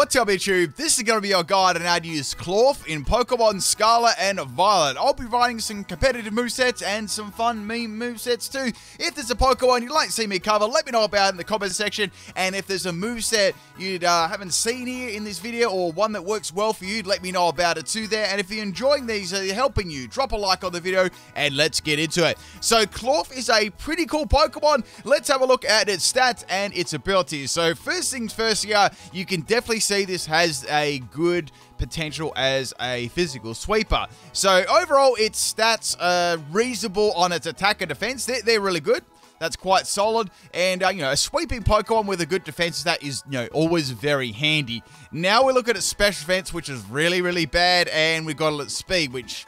What's up, YouTube? This is going to be our guide on how to use Klawf in Pokemon Scarlet and Violet. I'll be providing some competitive movesets and some fun meme movesets too. If there's a Pokemon you'd like to see me cover, let me know about it in the comments section. And if there's a moveset you haven't seen here in this video or one that works well for you, let me know about it too there. And if you're enjoying these, they're helping you, drop a like on the video and let's get into it. So Klawf is a pretty cool Pokemon. Let's have a look at its stats and its abilities. So first things first here, you can definitely see this has a good potential as a physical sweeper. So overall, its stats are reasonable on its attack and defense. They're really good. That's quite solid. And, you know, a sweeping Pokemon with a good defense stat is, you know, always very handy. Now we look at its special defense, which is really, really bad. And we've got its speed, which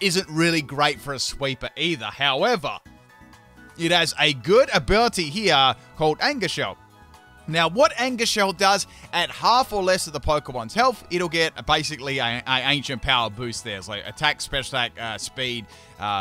isn't really great for a sweeper either. However, it has a good ability here called Anger Shell. Now, what Anger Shell does, at half or less of the Pokemon's health, it'll get basically an Ancient Power boost there. It's like attack, special attack, speed,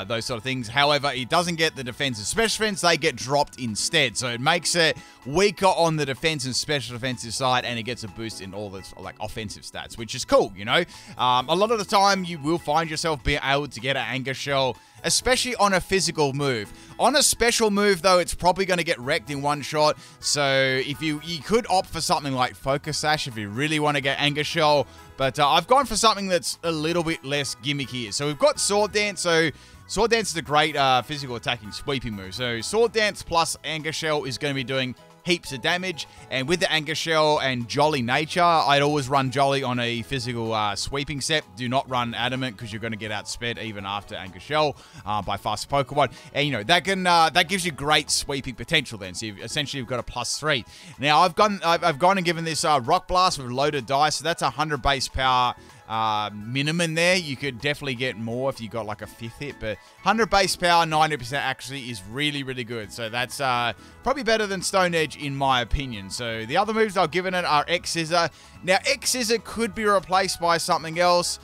those sort of things. However, it doesn't get the defense and special defense. They get dropped instead. So it makes it weaker on the defense and special defensive side, and it gets a boost in all its like offensive stats, which is cool, you know? A lot of the time, you will find yourself being able to get an Anger Shell, especially on a physical move. On a special move, though, it's probably going to get wrecked in one shot. So if you could opt for something like Focus Sash if you really want to get Anger Shell. But I've gone for something that's a little bit less gimmicky here. So we've got Sword Dance. So Sword Dance is a great physical attacking sweeping move. So Sword Dance plus Anger Shell is going to be doing heaps of damage, and with the Anger Shell and Jolly nature, I'd always run Jolly on a physical sweeping set. Do not run Adamant, because you're going to get outsped even after Anger Shell by fast Pokemon, and you know that can that gives you great sweeping potential. Then, so you've got a +3. Now, I've gone and given this Rock Blast with Loaded Dice. So that's 100 base power minimum there. You could definitely get more if you got like a 5th hit, but 100 base power, 90% actually is really, really good. So that's probably better than Stone Edge in my opinion. So the other moves I've given it are X-Scissor. Now, X-Scissor could be replaced by something else.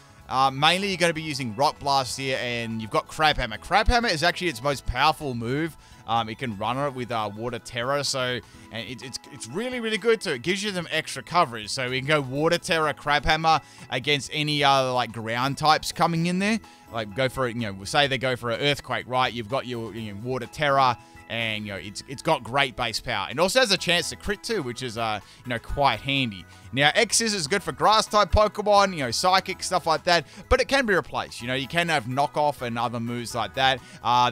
Mainly, you're going to be using Rock Blast here, and you've got Crab Hammer. Crab Hammer is actually its most powerful move. It can run it with Water Tera, so and it's really, really good too. It gives you some extra coverage, so we can go Water Tera, Crab Hammer against any other like ground types coming in there. Like go for it, you know, say they go for an Earthquake, right? You've got your Water Tera, and you know it's got great base power, and also has a chance to crit too, which is you know, quite handy. Now, X-Scissor is good for grass type Pokemon, you know, psychic stuff like that, but it can be replaced. You know, you can have Knock Off and other moves like that.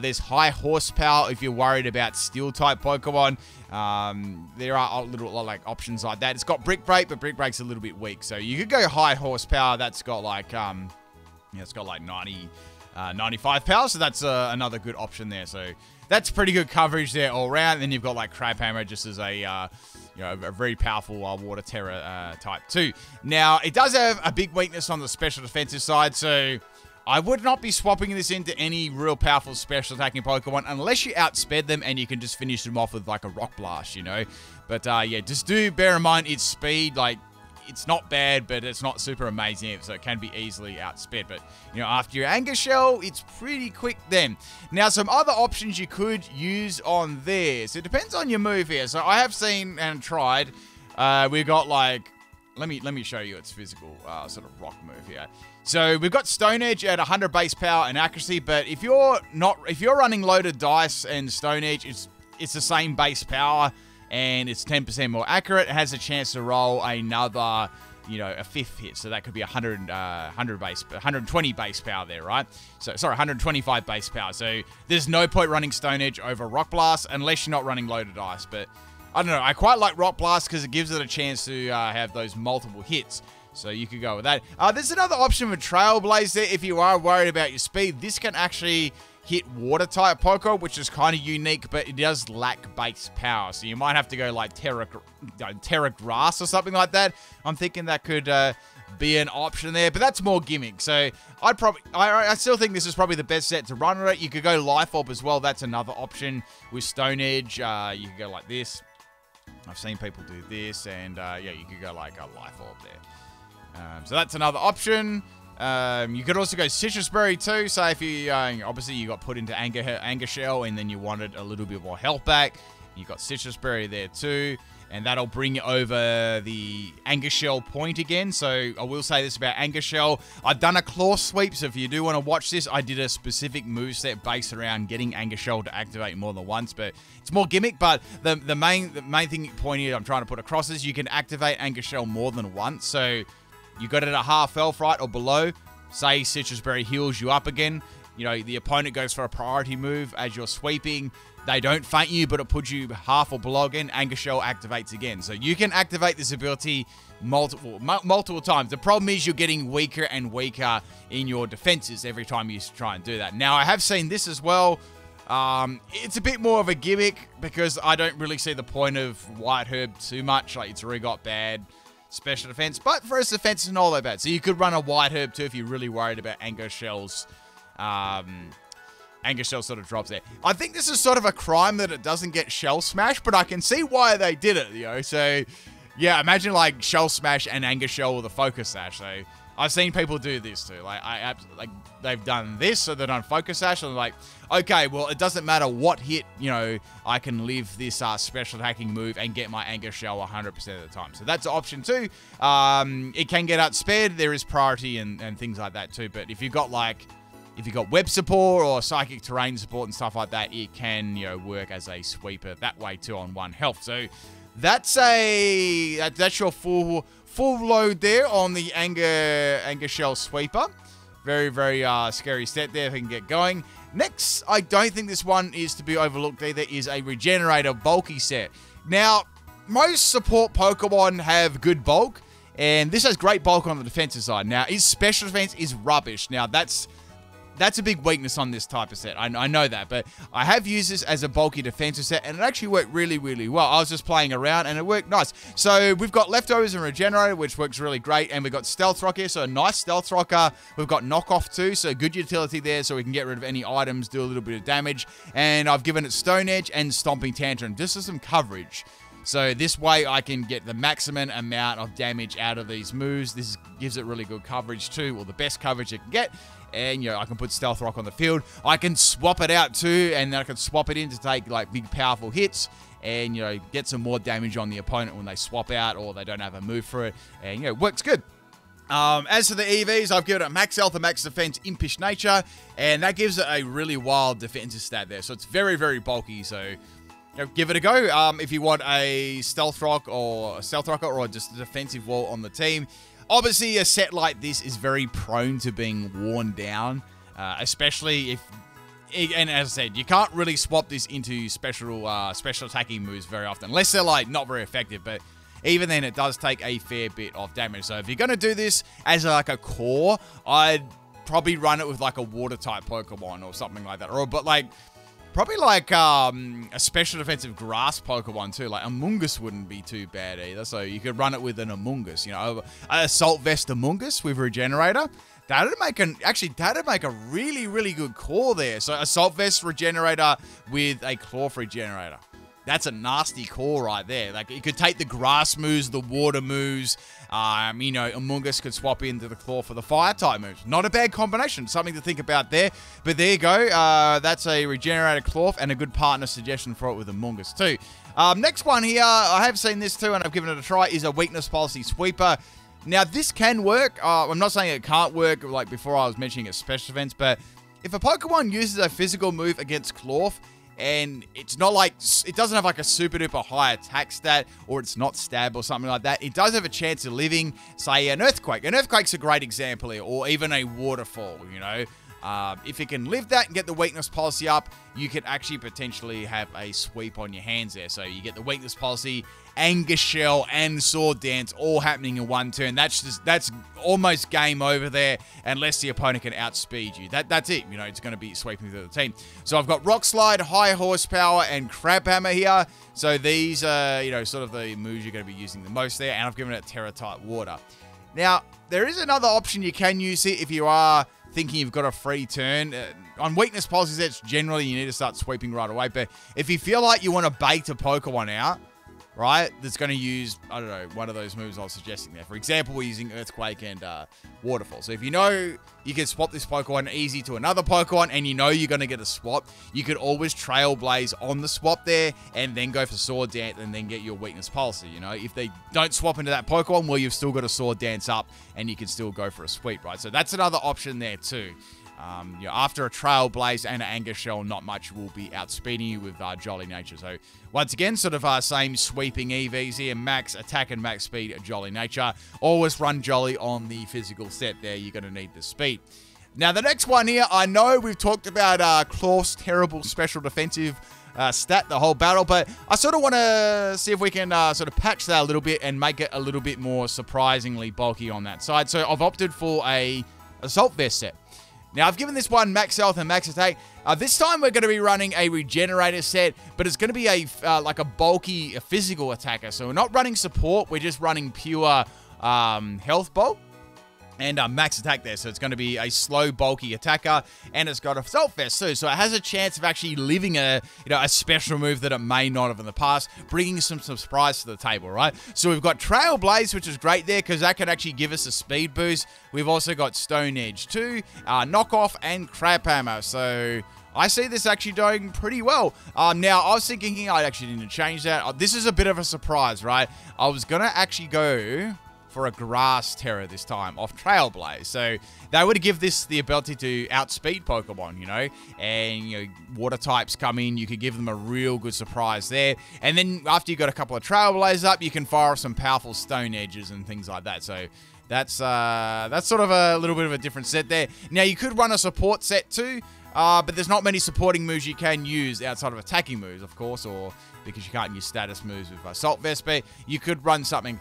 There's High Horsepower if you're worried about steel type Pokemon. There are little like options like that. It's got Brick Break, but Brick Break's a little bit weak, so you could go High Horsepower. That's got like yeah, it's got like 95 power, so that's another good option there. So that's pretty good coverage there all around. And then you've got like Crab Hammer, just as a you know, a very powerful Water Tera type too. Now, it does have a big weakness on the special defensive side, so I would not be swapping this into any real powerful special attacking Pokemon unless you outsped them and you can just finish them off with like a Rock Blast, you know. But yeah, just do bear in mind its speed. Like, it's not bad, but it's not super amazing, so it can be easily outsped. But, you know, after your Anger Shell, it's pretty quick then. Now, some other options you could use on there. So it depends on your move here. So I have seen and tried. We've got, like, let me show you its physical sort of rock move here. So we've got Stone Edge at 100 base power and accuracy, but if you're running Loaded Dice and Stone Edge, it's the same base power, and it's 10% more accurate. It has a chance to roll another, you know, a 5th hit. So that could be 120 base power there, right? So, sorry, 125 base power. So there's no point running Stone Edge over Rock Blast unless you're not running Loaded Dice. But I don't know. I quite like Rock Blast because it gives it a chance to have those multiple hits. So you could go with that. There's another option with Trailblaze there. If you are worried about your speed, this can actually hit water type Pokemon, which is kind of unique, but it does lack base power. So you might have to go like Tera Grass or something like that. I'm thinking that could be an option there, but that's more gimmick. So I still think this is probably the best set to run it. You could go Life Orb as well. That's another option with Stone Edge. You could go like this. I've seen people do this, and yeah, you could go like a Life Orb there. So that's another option. You could also go Sitrus Berry too. So if you obviously you got put into Anger Shell and then you wanted a little bit more health back, you got Sitrus Berry there too. and that'll bring over the Anger Shell point again. So I will say this about Anger Shell. I've done a Klawf sweep, so if you do want to watch this, I did a specific moveset based around getting Anger Shell to activate more than once, but it's more gimmick. But the main thing point here I'm trying to put across is you can activate Anger Shell more than once. So you got it at a half health, right, or below. Say Sitrus Berry heals you up again. You know, the opponent goes for a priority move as you're sweeping. They don't faint you, but it puts you half or below again. Anger Shell activates again. So you can activate this ability multiple times. The problem is you're getting weaker and weaker in your defenses every time you try and do that. Now, I have seen this as well. It's a bit more of a gimmick because I don't really see the point of White Herb too much. Like, it's already got bad special defense, but first defense is not all that bad. So you could run a White Herb too if you're really worried about Anger Shell's Anger Shell sort of drops there. I think this is sort of a crime that it doesn't get Shell Smash, but I can see why they did it, you know. So, yeah, imagine like Shell Smash and Anger Shell with a Focus Sash. So, I've seen people do this too. Like, they've done this, so they've done Focus Sash, and they're like, okay, well, it doesn't matter what hit, you know, I can live this special attacking move and get my Anger Shell 100% of the time. So that's option two. It can get outspared. There is priority and things like that too. But if you've got like, if you've got web support or psychic terrain support and stuff like that, it can, you know, work as a sweeper that way too on one health. So that's your full load there on the Anger Shell sweeper. Very, very scary set there if I can get going. Next, I don't think this one is to be overlooked either, is a Regenerator bulky set. Now, most support Pokemon have good bulk, and this has great bulk on the defensive side. Now, his special defense is rubbish. Now, that's a big weakness on this type of set. I know that, but I have used this as a bulky defensive set, and it actually worked really, really well. I was just playing around, and it worked nice. So we've got Leftovers and Regenerator, which works really great, and we've got Stealth Rock here, so a nice Stealth Rocker. We've got Knock Off too, so good utility there, so we can get rid of any items, do a little bit of damage, and I've given it Stone Edge and Stomping Tantrum, just as some coverage. So this way I can get the maximum amount of damage out of these moves. This gives it really good coverage too, or the best coverage it can get. And, you know, I can put Stealth Rock on the field. I can swap it out too, and then I can swap it in to take, like, big, powerful hits and, you know, get some more damage on the opponent when they swap out or they don't have a move for it. And, you know, it works good. As for the EVs, I've given it max health and max defense, Impish Nature, and that gives it a really wild defensive stat there. So it's very, very bulky, so... give it a go. If you want a Stealth Rock or a Stealth Rocker or just a defensive wall on the team. Obviously, a set like this is very prone to being worn down, especially if... And as I said, you can't really swap this into special attacking moves very often, unless they're, like, not very effective, but... Even then, it does take a fair bit of damage. So if you're going to do this as, like, a core, I'd probably run it with, like, a Water-type Pokemon or something like that. Or, but, like... Probably like a special defensive grass Pokemon too. Like Amoonguss wouldn't be too bad either. So you could run it with an Amoonguss, you know, Assault Vest Amoonguss with Regenerator. That'd make a really, really good core there. So Assault Vest Regenerator with a Klawf Regenerator. That's a nasty core right there. Like, you could take the grass moves, the water moves. You know, Amoonguss could swap into the Klawf for the fire-type moves. Not a bad combination. Something to think about there. But there you go. That's a Regenerator Klawf and a good partner suggestion for it with Amoonguss too. Next one here, I have seen this too and I've given it a try, is a Weakness Policy Sweeper. Now, this can work. I'm not saying it can't work, like before I was mentioning a special defense, but if a Pokemon uses a physical move against Klawf, and it's not like, it doesn't have like a super duper high attack stat, or it's not stab or something like that. It does have a chance of living, say, an Earthquake. An Earthquake's a great example here, or even a Waterfall, you know. If you can live that and get the Weakness Policy up, you can actually potentially have a sweep on your hands there. So you get the Weakness Policy, Anger Shell, and Sword Dance all happening in one turn. That's almost game over there, unless the opponent can outspeed you. That's it. You know, it's going to be sweeping through the team. So I've got Rock Slide, High Horsepower, and Crab Hammer here. So these are, you know, sort of the moves you're going to be using the most there. And I've given it Tera type Water. Now, there is another option you can use here if you are thinking you've got a free turn. On Weakness Policy sets, generally you need to start sweeping right away. But if you feel like you want to bait a Pokemon out, right? That's going to use, I don't know, one of those moves I was suggesting there. For example, we're using Earthquake and Waterfall. So if you know you can swap this Pokemon easy to another Pokemon and you know you're going to get a swap, you could always Trailblaze on the swap there and then go for Sword Dance and then get your Weakness Policy, you know? If they don't swap into that Pokemon, well, you've still got a Sword Dance up and you can still go for a sweep, right? So that's another option there too. You know, after a Trailblaze and an Anger Shell, not much will be outspeeding you with Jolly Nature. So once again, sort of our same sweeping EVs here. Max attack and max speed, Jolly Nature. Always run Jolly on the physical set there. You're going to need the speed. Now, the next one here, I know we've talked about Klawf's terrible special defensive stat the whole battle, but I sort of want to see if we can sort of patch that a little bit and make it a little bit more surprisingly bulky on that side. So I've opted for a Assault Vest set. Now, I've given this one max health and max attack. This time, we're going to be running a Regenerator set, but it's going to be a like a bulky physical attacker. So we're not running support. We're just running pure health bolt and max attack there. So it's going to be a slow, bulky attacker, and it's got a Assault Vest too. So it has a chance of actually living a, you know, a special move that it may not have in the past, bringing some surprise to the table, right? So we've got Trailblaze, which is great there because that could actually give us a speed boost. We've also got Stone Edge too, Knock Off, and Crab Hammer. So I see this actually doing pretty well. Now, I was thinking I actually need to change that. This is a bit of a surprise, right? I was going to actually go for a Grass Tera this time off Trailblaze. So they would give this the ability to outspeed Pokemon, you know, and, you know, water types come in. You could give them a real good surprise there. And then after you got a couple of Trailblaze up, you can fire off some powerful Stone Edges and things like that. So that's sort of a little bit of a different set there. Now, you could run a support set too, but there's not many supporting moves you can use outside of attacking moves, of course, or because you can't use status moves with Assault Vest, but you could run something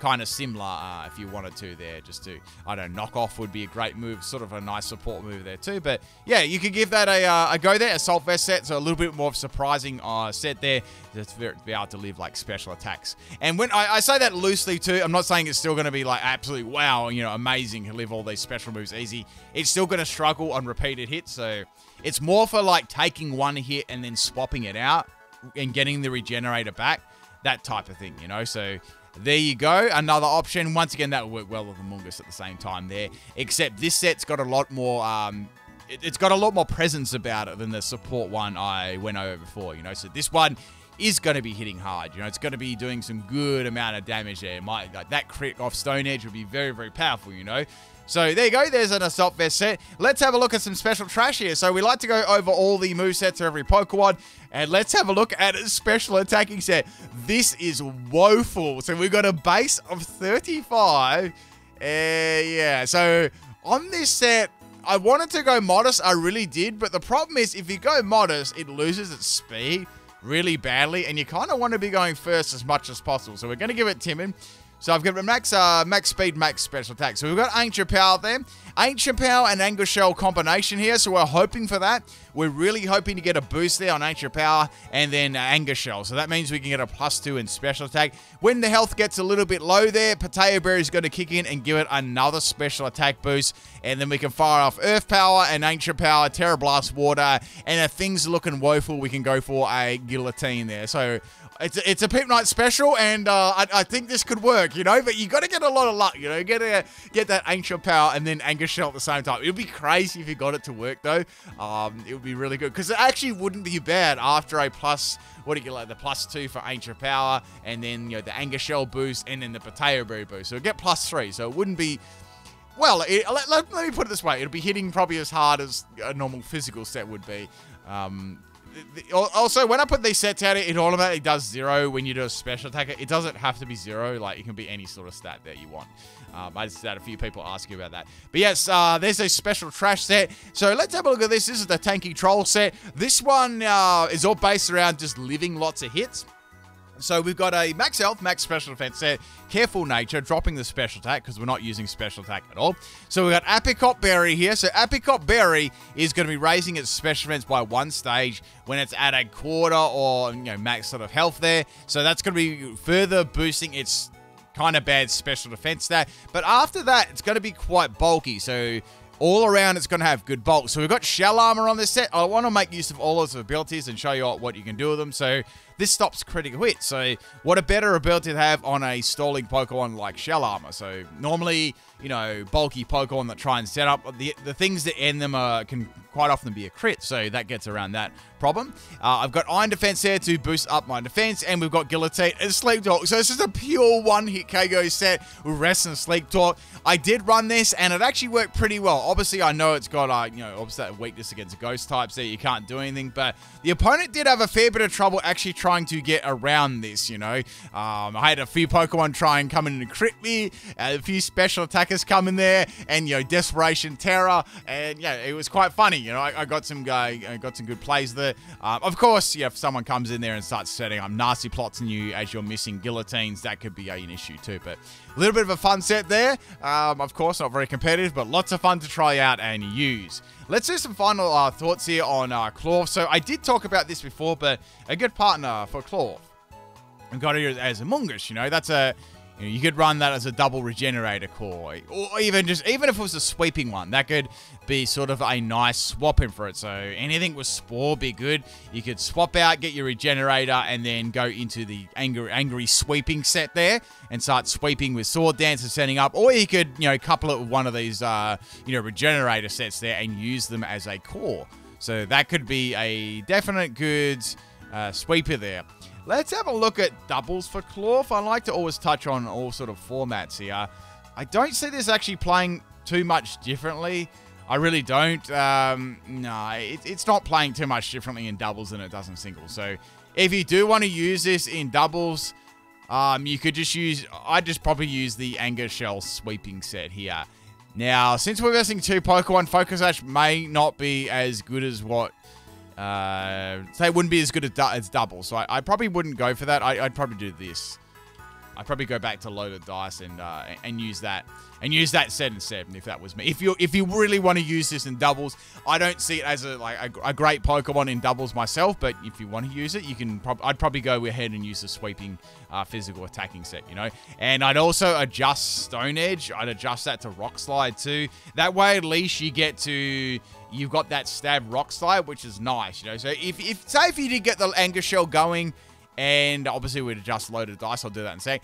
kind of similar if you wanted to there, just to, I don't know, Knock Off would be a great move, sort of a nice support move there too, but yeah, you could give that a go there, Assault Vest set, so a little bit more surprising set there, to be able to live like special attacks. And when I say that loosely too, I'm not saying it's still going to be like absolutely wow, you know, amazing to live all these special moves easy. It's still going to struggle on repeated hits, so it's more for like taking one hit and then swapping it out and getting the Regenerator back, that type of thing, you know. So there you go, another option. Once again, that will work well with Amoonguss at the same time there, except this set's got a lot more it's got a lot more presence about it than the support one I went over before, you know. So this one is going to be hitting hard, you know. It's going to be doing some good amount of damage there. It might, like, that crit off Stone Edge would be very, very powerful, you know. So there you go, there's an Assault Vest set. Let's have a look at some special trash here. So we like to go over all the movesets of every Pokemon, and let's have a look at a special attacking set. This is woeful. So we've got a base of 35. Yeah, so on this set, I wanted to go modest, I really did, but the problem is if you go modest, it loses its speed really badly, and you kind of want to be going first as much as possible. So we're going to give it Timon. So I've got max speed, max special attack. So we've got Ancient Power there. Ancient Power and Anger Shell combination here. So we're hoping for that. We're really hoping to get a boost there on Ancient Power and then Anger Shell. So that means we can get a +2 in special attack. When the health gets a little bit low there, Potato Berry is going to kick in and give it another special attack boost. And then we can fire off Earth Power and Ancient Power, Tera Blast, Water. And if things are looking woeful, we can go for a Guillotine there. So it's a Pip Night special, and I think this could work, you know. But you got to get a lot of luck, you know. Get that Ancient Power and then Anger Shell at the same time. It would be crazy if you got it to work, though. It would be really good because it actually wouldn't be bad after a plus. What do you get, like the +2 for Ancient Power, and then, you know, the Anger Shell boost, and then the Potato Berry boost. So get +3. So it wouldn't be. Well, let me put it this way: it'll be hitting probably as hard as a normal physical set would be. Also, when I put these sets out, it automatically does 0 when you do a special attacker. It doesn't have to be 0. Like, it can be any sort of stat that you want. I just had a few people ask you about that. But yes, there's a special trash set. So let's have a look at this. This is the Tanky Troll set. This one is all based around just living lots of hits. So we've got a max health, max special defense set, Careful Nature, dropping the special attack because we're not using special attack at all. So we've got Apricot Berry here. So Apricot Berry is going to be raising its special defense by 1 stage when it's at a quarter or, you know, max sort of health there. So that's going to be further boosting its kind of bad special defense stat. But after that, it's going to be quite bulky. So all around it's going to have good bulk. So we've got shell armor on this set. I want to make use of all those abilities and show you what you can do with them. So this stops critical hit. So what a better ability to have on a stalling Pokemon like shell armor. So normally, you know, bulky Pokemon that try and set up, the things that end them can quite often be a crit. So that gets around that problem. I've got Iron Defense here to boost up my defense, and we've got Guillotine and Sleep Talk. So this is a pure one-hit KO set with Rest and Sleep Talk. I did run this, and it actually worked pretty well. Obviously, I know it's got you know, obviously that weakness against ghost types there, you can't do anything, but the opponent did have a fair bit of trouble actually trying to get around this, you know. I had a few Pokemon try and come in and crit me, a few special attackers come in there, and, you know, Desperation Tera, and, yeah, it was quite funny, you know. I got some good plays there. Of course, yeah, if someone comes in there and starts setting up nasty plots in you as you're missing guillotines, that could be an issue too, but a little bit of a fun set there. Of course, not very competitive, but lots of fun to try out and use. Let's do some final thoughts here on Klawf. So I did talk about this before, but a good partner for Klawf, I've got it as Amoonguss, you know. That's a, you know, you could run that as a double Regenerator core, or even if it was a sweeping one, that could be sort of a nice swap in for it. So anything with Spore be good. You could swap out, get your Regenerator, and then go into the angry sweeping set there and start sweeping with Sword Dance and setting up. Or you could, you know, couple it with one of these, you know, Regenerator sets there and use them as a core. So that could be a definite good sweeper there. Let's have a look at doubles for Klawf. I like to always touch on all sort of formats here. I don't see this actually playing too much differently. I really don't. No, it's not playing too much differently in doubles than it does in singles. So if you do want to use this in doubles, you could just use... I'd just probably use the Anger Shell sweeping set here. Now, since we're versing two Pokemon, Focus Sash may not be as good as what... say it wouldn't be as good as double, so I probably wouldn't go for that. I'd probably do this. I'd probably go back to Loaded Dice and use that set instead, if that was me. If you really want to use this in doubles, I don't see it as a great Pokemon in doubles myself. But if you want to use it, you can. I'd probably go ahead and use the sweeping physical attacking set, you know. And I'd also adjust Stone Edge. I'd adjust that to Rock Slide too. That way, at least you get to. You've got that stab Rock Slide, which is nice, you know. So if you did get the Anger Shell going, and obviously we'd adjust Loaded Dice, I'll do that in a sec.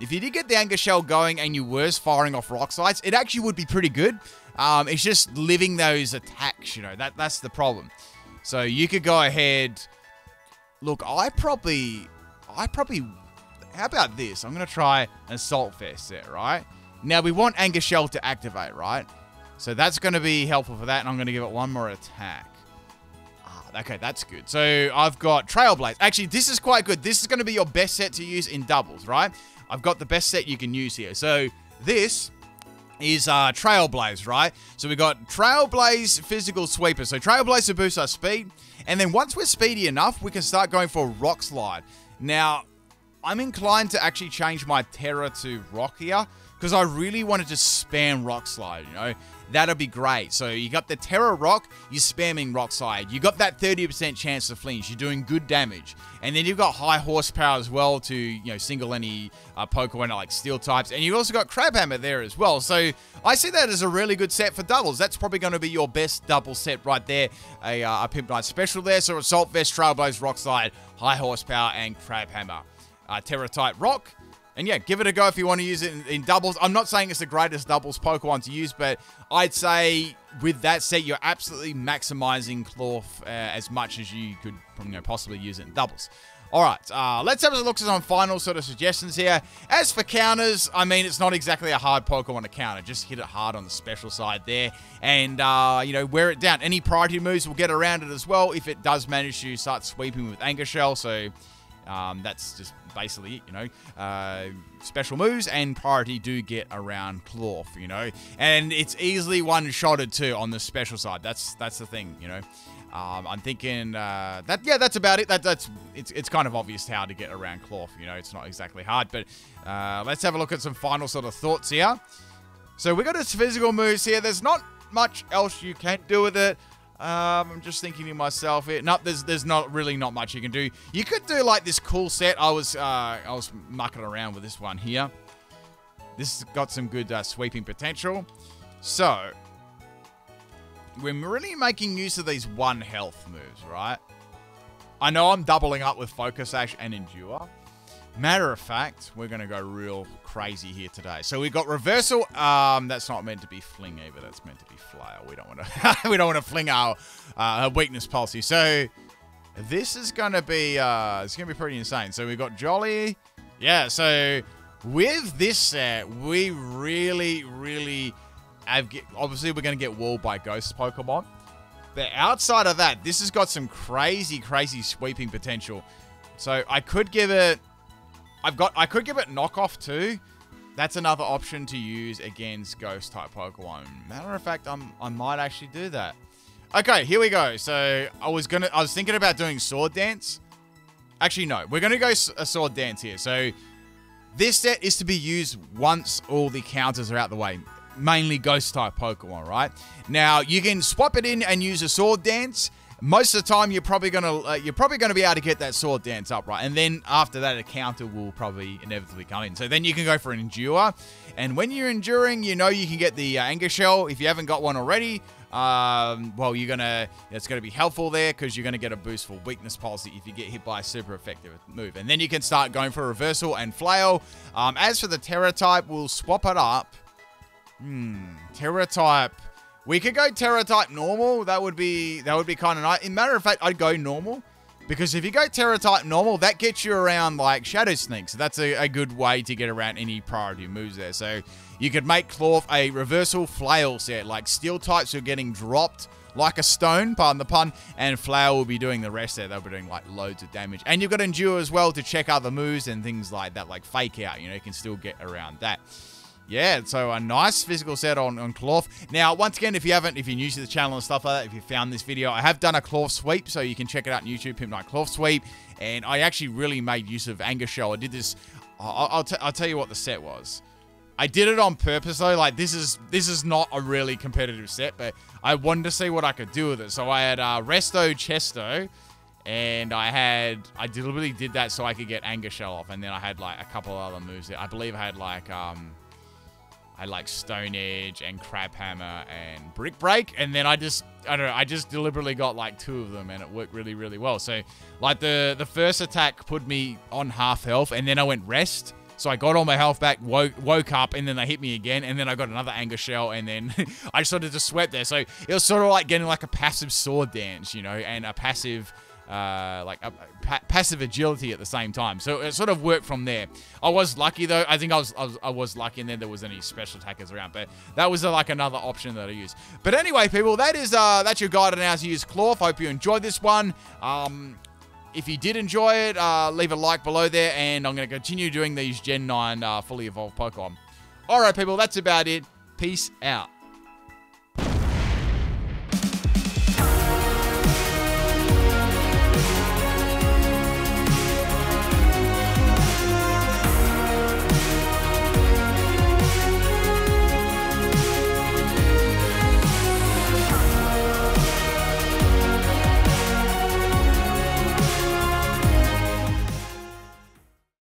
If you did get the Anger Shell going and you were firing off Rock Slides, it actually would be pretty good. It's just living those attacks, you know. That's the problem. So you could go ahead. Look, I probably how about this? I'm gonna try Assault Vest there, right? Now we want Anger Shell to activate, right? So that's going to be helpful for that, and I'm going to give it one more attack. Ah, okay, that's good. So I've got Trailblaze. Actually, this is quite good. This is going to be your best set to use in doubles, right? I've got the best set you can use here. So this is Trailblaze, right? So we've got Trailblaze Physical Sweeper. So Trailblaze to boost our speed, and then once we're speedy enough, we can start going for Rock Slide. Now, I'm inclined to actually change my Tera to Rock here, because I really wanted to spam Rock Slide, you know. That'll be great. So you got the Tera Rock, you're spamming Rock Slide. You got that 30% chance to flinch. You're doing good damage. And then you've got High Horsepower as well to, you know, single any Pokemon like Steel types. And you've also got Crab Hammer there as well. So I see that as a really good set for doubles. That's probably going to be your best double set right there. A Pimp Knight special there. So Assault Vest, Trailblaze, Rock Slide, High Horsepower, and Crab Hammer. Tera type Rock. And yeah, give it a go if you want to use it in doubles. I'm not saying it's the greatest doubles Pokemon to use, but I'd say with that set, you're absolutely maximizing Klawf as much as you could, you know, possibly use it in doubles. All right, let's have a look at some final sort of suggestions here. As for counters, I mean, it's not exactly a hard Pokemon to counter. Just hit it hard on the special side there and, you know, wear it down. Any priority moves will get around it as well if it does manage to start sweeping with Anger Shell, so... that's just basically it, you know. Special moves and priority do get around Klawf, you know. And it's easily one-shotted too on the special side. That's the thing, you know. I'm thinking that, yeah, that's about it. It's kind of obvious how to get around Klawf, you know. It's not exactly hard, but let's have a look at some final sort of thoughts here. So we got its physical moves here. There's not much else you can do with it. I'm just thinking to myself here. No, there's not really not much you can do. You could do like this cool set. I was mucking around with this one here. This has got some good sweeping potential. So We're really making use of these one health moves, right? I know I'm doubling up with Focus Sash and Endure. Matter of fact, we're going to go real crazy here today. So we've got Reversal. That's not meant to be Fling either. That's meant to be Flail. We don't want to we don't want to Fling our Weakness Policy. So this is going to be it's going to be pretty insane. So we've got Jolly. Yeah, so with this set, we really obviously we're going to get walled by Ghost Pokemon. But outside of that, this has got some crazy sweeping potential. So I could give it I could give it Knock Off too. That's another option to use against Ghost type Pokemon. Matter of fact, I might actually do that. Okay, here we go. So I was thinking about doing Sword Dance. Actually, no, we're gonna go a Sword Dance here. So this set is to be used once all the counters are out the way, mainly Ghost type Pokemon, right? Now you can swap it in and use a Sword Dance. Most of the time, you're probably gonna be able to get that Sword Dance up, right? And then after that, a counter will probably inevitably come in. So then you can go for an Endure, and when you're enduring, you know you can get the Anger Shell if you haven't got one already. Well, it's gonna be helpful there because you're gonna get a boost for Weakness Policy if you get hit by a super effective move, and then you can start going for Reversal and Flail. As for the Tera type, we'll swap it up. Tera type. We could go Tera type normal. That would be kind of nice. In matter of fact, I'd go normal, because if you go Tera type normal, that gets you around like Shadow Sneak. So that's a good way to get around any priority moves there. So you could make Klawf a Reversal Flail set. Like Steel types are getting dropped like a stone, pardon the pun, and Flail will be doing the rest there. They'll be doing like loads of damage. And you've got Endure as well to check other moves and things like that, like Fake Out. You know, you can still get around that. Yeah, so a nice physical set on Klawf. Now, once again, if you're new to the channel and stuff like that, if you found this video, I have done a Klawf sweep, so you can check it out on YouTube, Pimp Night Klawf sweep. And I actually really made use of Anger Shell. I did this. I'll tell you what the set was. I did it on purpose though. Like this is not a really competitive set, but I wanted to see what I could do with it. So I had Resto, Chesto, and I deliberately did that so I could get Anger Shell off. And then I had like a couple other moves there. I believe I had like I had Stone Edge and Crab Hammer and Brick Break, and then I just deliberately got like two of them, and it worked really well. So like the first attack put me on half health, and then I went Rest, so I got all my health back, woke up, and then they hit me again, and then I got another Anger Shell, and then I sort of just swept there. So it was sort of like getting like a passive Sword Dance, you know, and a passive passive agility at the same time. So it sort of worked from there. I was lucky though. I think I was lucky in there was any special attackers around, but that was like another option that I used. But anyway, people, that's your guide on how to use Klawf. Hope you enjoyed this one. If you did enjoy it, leave a like below there, and I'm going to continue doing these Gen 9 fully evolved Pokemon. All right, people, that's about it. Peace out.